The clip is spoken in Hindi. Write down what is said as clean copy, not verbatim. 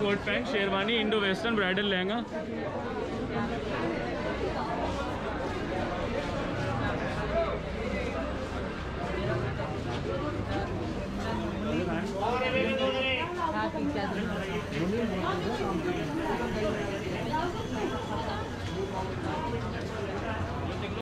coat pant sherwani Indo western bridal lehenga